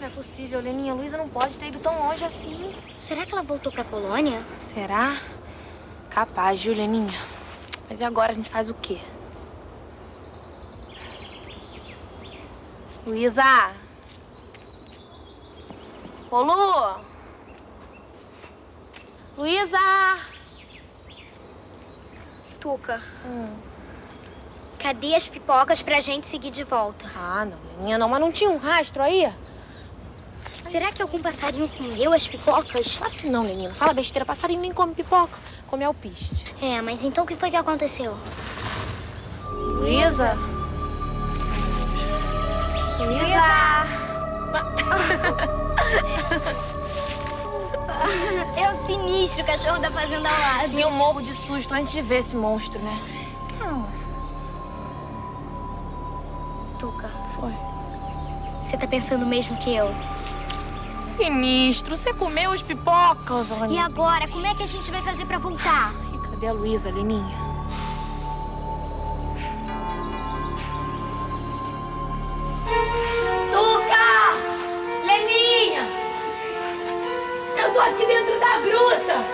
Não é possível, Leninha. A Luísa não pode ter ido tão longe assim. Será que ela voltou pra Polônia? Será? Capaz, viu, Leninha? Mas e agora a gente faz o quê? Luísa! Ô, Lu! Luísa! Tuca. Cadê as pipocas pra gente seguir de volta? Ah, não, Leninha, não. Mas não tinha um rastro aí? Será que algum passarinho comeu as pipocas? Claro que não, Leninha. Fala besteira. Passarinho nem come pipoca. Come alpiste. É, mas então o que foi que aconteceu? Luísa? Luísa! É o Sinistro, o cachorro da fazenda ao lado. Sim, eu morro de susto antes de ver esse monstro, né? Calma. Tuca. Foi. Você tá pensando mesmo que eu? Sinistro, você comeu as pipocas, Ana. E agora, como é que a gente vai fazer pra voltar? E cadê a Luísa, Leninha? Tuca! Leninha! Eu tô aqui dentro da gruta!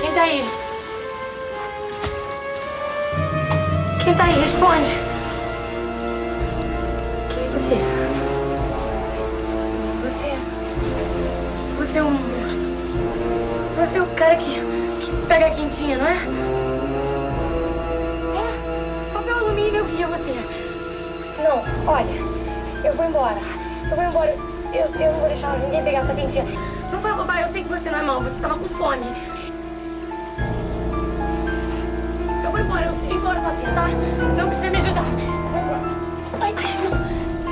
Quem tá aí? Quem tá aí? Responde! Você. Você é um monstro. Você é o cara que pega a quentinha, não é? É? Papel alumínio, eu via você. Não, olha. Eu vou embora. Eu não vou deixar ninguém pegar sua quentinha. Não vai roubar, eu sei que você não é mau. Você tava com fome. Eu vou embora. Eu vou embora sozinha, tá? Não precisa me ajudar. Eu vou embora. Ai.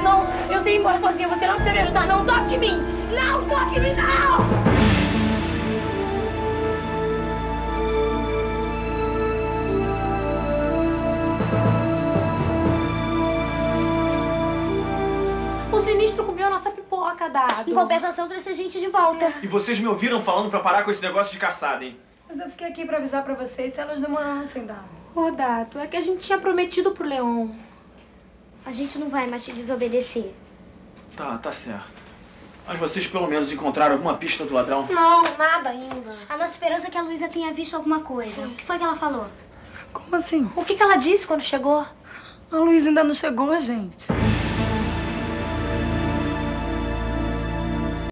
Não, eu sei ir embora sozinha, você não precisa me ajudar, não toque em mim! Não toque em mim, não! O Sinistro comeu a nossa pipoca, Dato. Em compensação, trouxe a gente de volta. É. E vocês me ouviram falando pra parar com esse negócio de caçada, hein? Mas eu fiquei aqui pra avisar pra vocês se elas demorassem, Dato. Ô, Dato, é que a gente tinha prometido pro Leon. A gente não vai mais te desobedecer. Tá certo. Mas vocês pelo menos encontraram alguma pista do ladrão? Não, nada ainda. A nossa esperança é que a Luísa tenha visto alguma coisa. O que foi que ela falou? Como assim? O que ela disse quando chegou? A Luísa ainda não chegou, gente.